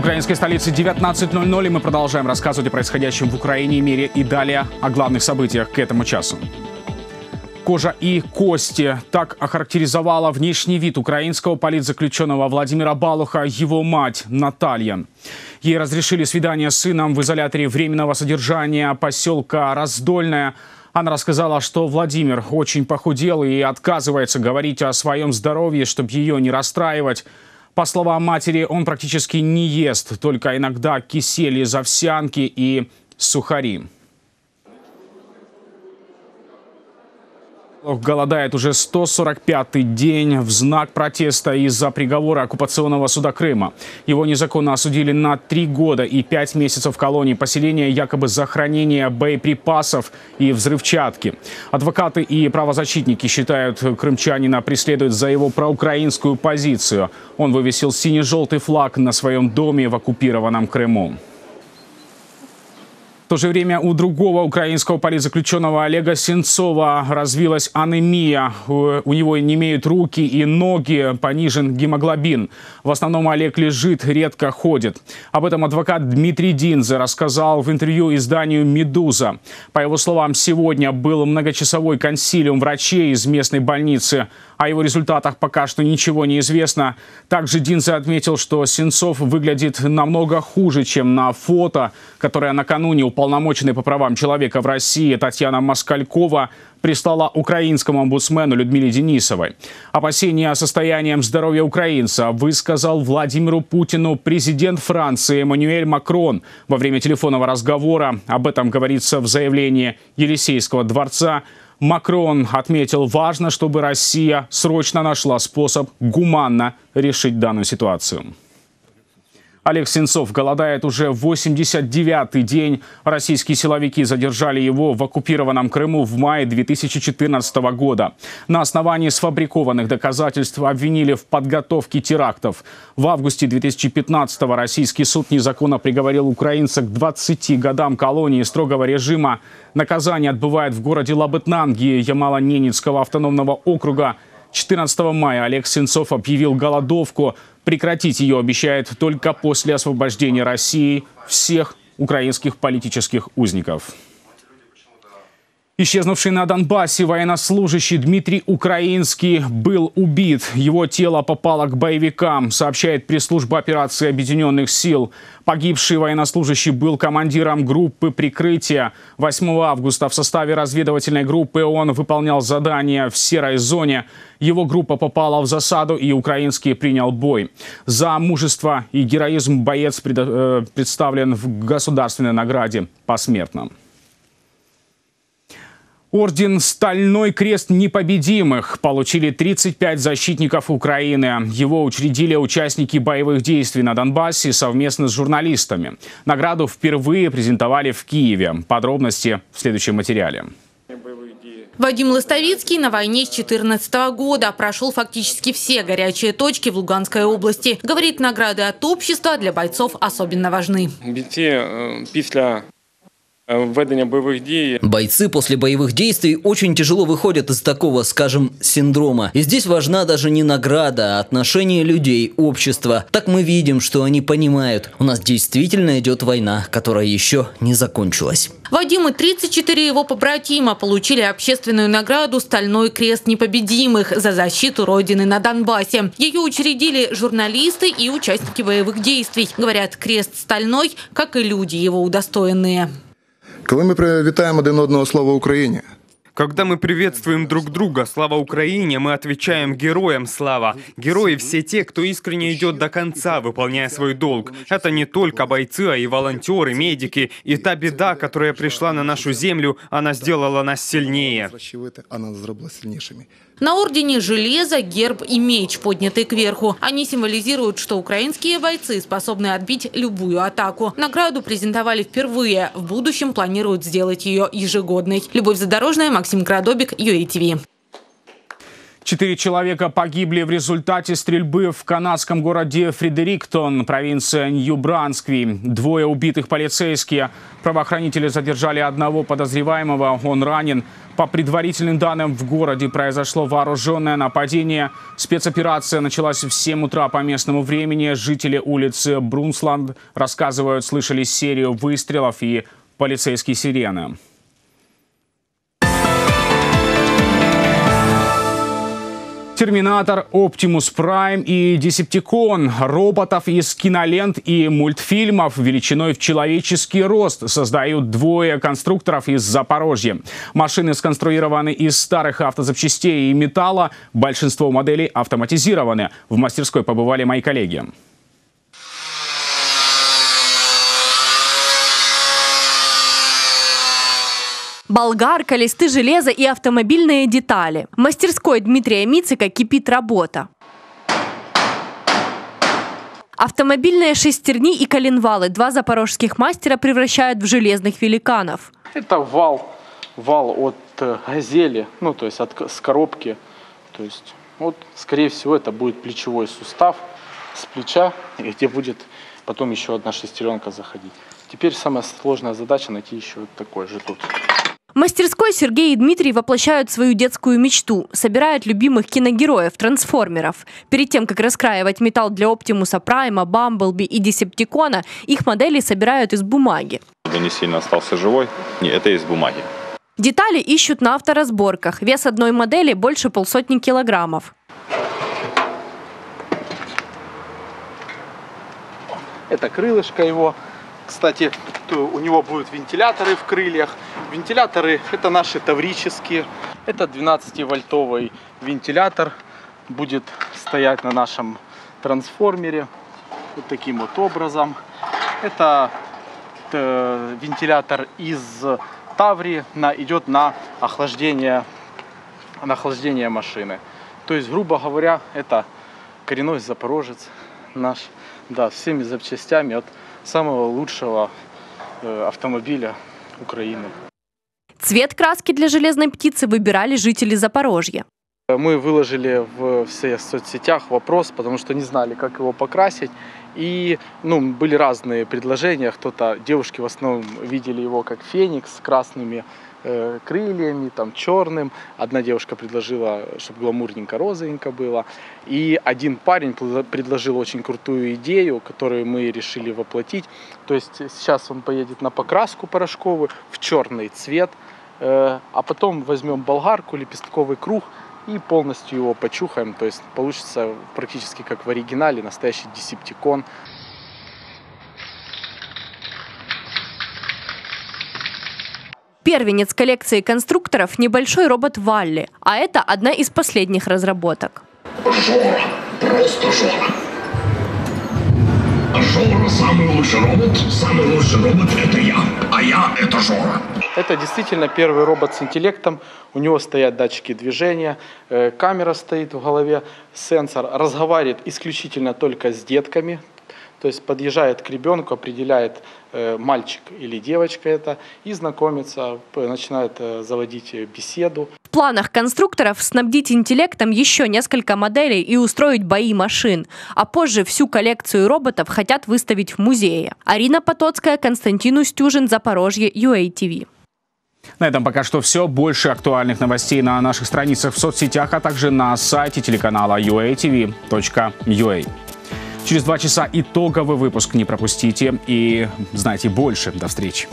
украинской столице 19:00, и мы продолжаем рассказывать о происходящем в Украине и мире, и далее о главных событиях к этому часу. Кожа и кости. Так охарактеризовала внешний вид украинского политзаключенного Владимира Балуха его мать Наталья. Ей разрешили свидание с сыном в изоляторе временного содержания поселка Раздольное. Она рассказала, что Владимир очень похудел и отказывается говорить о своем здоровье, чтобы ее не расстраивать. По словам матери, он практически не ест, только иногда кисель из овсянки и сухари. Голодает уже 145-й день в знак протеста из-за приговора оккупационного суда Крыма. Его незаконно осудили на 3 года и 5 месяцев колонии поселения якобы за хранение боеприпасов и взрывчатки. Адвокаты и правозащитники считают, крымчанина преследуют за его проукраинскую позицию. Он вывесил сине-желтый флаг на своем доме в оккупированном Крыму. В то же время у другого украинского политзаключенного Олега Сенцова развилась анемия. У него не имеют руки и ноги, понижен гемоглобин. В основном Олег лежит, редко ходит. Об этом адвокат Дмитрий Динзе рассказал в интервью изданию «Медуза». По его словам, сегодня был многочасовой консилиум врачей из местной больницы. О его результатах пока что ничего не известно. Также Динзе отметил, что Сенцов выглядит намного хуже, чем на фото, которое накануне упало. Уполномоченная по правам человека в России Татьяна Москалькова прислала украинскому омбудсмену Людмиле Денисовой. Опасения о состоянии здоровья украинца высказал Владимиру Путину президент Франции Эммануэль Макрон во время телефонного разговора. Об этом говорится в заявлении Елисейского дворца. Макрон отметил, важно, чтобы Россия срочно нашла способ гуманно решить данную ситуацию. Олег Сенцов голодает уже 89-й день. Российские силовики задержали его в оккупированном Крыму в мае 2014 года. На основании сфабрикованных доказательств обвинили в подготовке терактов. В августе 2015-го российский суд незаконно приговорил украинца к 20 годам колонии строгого режима. Наказание отбывает в городе Лабытнанги Ямало-Ненецкого автономного округа. 14 мая Олег Сенцов объявил голодовку. Прекратить ее обещает только после освобождения России всех украинских политических узников. Исчезнувший на Донбассе военнослужащий Дмитрий Украинский был убит. Его тело попало к боевикам, сообщает пресс-служба операции Объединенных сил. Погибший военнослужащий был командиром группы прикрытия. 8 августа в составе разведывательной группы он выполнял задание в серой зоне. Его группа попала в засаду, и Украинский принял бой. За мужество и героизм боец представлен в государственной награде посмертно. Орден «Стальной крест непобедимых» получили 35 защитников Украины. Его учредили участники боевых действий на Донбассе совместно с журналистами. Награду впервые презентовали в Киеве. Подробности в следующем материале. Вадим Ластовицкий на войне с 2014 года прошел фактически все горячие точки в Луганской области. Говорит, награды от общества для бойцов особенно важны. Бойцы после боевых действий очень тяжело выходят из такого, скажем, синдрома. И здесь важна даже не награда, а отношение людей, общества. Так мы видим, что они понимают, у нас действительно идет война, которая еще не закончилась. Вадим и 34 его побратима получили общественную награду «Стальной крест непобедимых» за защиту Родины на Донбассе. Ее учредили журналисты и участники боевых действий. Говорят, крест стальной, как и люди его удостоенные. Когда мы привітаємо один одного «Слава Украине». Когда мы приветствуем друг друга «Слава Украине», мы отвечаем «Героям слава». Герои все те, кто искренне идет до конца, выполняя свой долг. Это не только бойцы, а и волонтеры, медики. И та беда, которая пришла на нашу землю, она сделала нас сильнее. На ордене железо, герб и меч, поднятые кверху. Они символизируют, что украинские бойцы способны отбить любую атаку. Награду презентовали впервые. В будущем планируют сделать ее ежегодной. Любовь Задорожная, Максим Градобик, Юэй ТВ. 4 человека погибли в результате стрельбы в канадском городе Фредериктон, провинция Нью-Брансвик. 2 убитых полицейские. Правоохранители задержали одного подозреваемого. Он ранен. По предварительным данным, в городе произошло вооруженное нападение. Спецоперация началась в 7 утра по местному времени. Жители улицы Брунсланд рассказывают, слышали серию выстрелов и полицейские сирены. Терминатор, Оптимус Прайм и Десептикон – роботов из кинолент и мультфильмов величиной в человеческий рост создают 2 конструкторов из Запорожья. Машины сконструированы из старых автозапчастей и металла. Большинство моделей автоматизированы. В мастерской побывали мои коллеги. Болгарка, листы железа и автомобильные детали. В мастерской Дмитрия Мицека кипит работа. Автомобильные шестерни и коленвалы 2 запорожских мастера превращают в железных великанов. Это вал от газели, ну то есть с коробки. То есть вот, скорее всего, это будет плечевой сустав с плеча, где будет потом еще одна шестеренка заходить. Теперь самая сложная задача найти еще вот такой же тут. В мастерской Сергей и Дмитрий воплощают свою детскую мечту. Собирают любимых киногероев, трансформеров. Перед тем, как раскраивать металл для Оптимуса Прайма, Бамблби и Десептикона, их модели собирают из бумаги. Не сильно остался живой. Нет, это из бумаги. Детали ищут на авторазборках. Вес одной модели больше 500 килограммов. Это крылышко его. Кстати, у него будут вентиляторы в крыльях. Вентиляторы – это наши таврические. Это 12-вольтовый вентилятор будет стоять на нашем трансформере. Вот таким вот образом. Это вентилятор из Таврии, идет на охлаждение машины. То есть, грубо говоря, это коренной запорожец наш. Да, с всеми запчастями от самого лучшего автомобиля Украины. Цвет краски для железной птицы выбирали жители Запорожья. Мы выложили в всех соцсетях вопрос, потому что не знали, как его покрасить. И были разные предложения. Кто-то, девушки в основном видели его как феникс с красными крыльями, черным. Одна девушка предложила, чтобы гламурненько розовенько было. И один парень предложил очень крутую идею, которую мы решили воплотить. То есть сейчас он поедет на покраску порошковую в черный цвет, а потом возьмем болгарку, лепестковый круг и полностью его почухаем. То есть получится практически как в оригинале, настоящий Десептикон. Первенец коллекции конструкторов – небольшой робот Валли, а это одна из последних разработок. Жора, просто Жора. Жора – самый лучший робот, самый лучший робот – это я, а я – это Жора. Это действительно первый робот с интеллектом, у него стоят датчики движения, камера стоит в голове, сенсор, разговаривает исключительно только с детками. То есть подъезжает к ребенку, определяет, мальчик или девочка это, и знакомится, начинает заводить беседу. В планах конструкторов снабдить интеллектом еще несколько моделей и устроить бои машин. А позже всю коллекцию роботов хотят выставить в музее. Арина Потоцкая, Константин Устюжин, Запорожье, Юэй ТВ. На этом пока что все. Больше актуальных новостей на наших страницах в соцсетях, а также на сайте телеканала uatv.ua. Через 2 часа итоговый выпуск. Не пропустите и знайте больше. До встречи.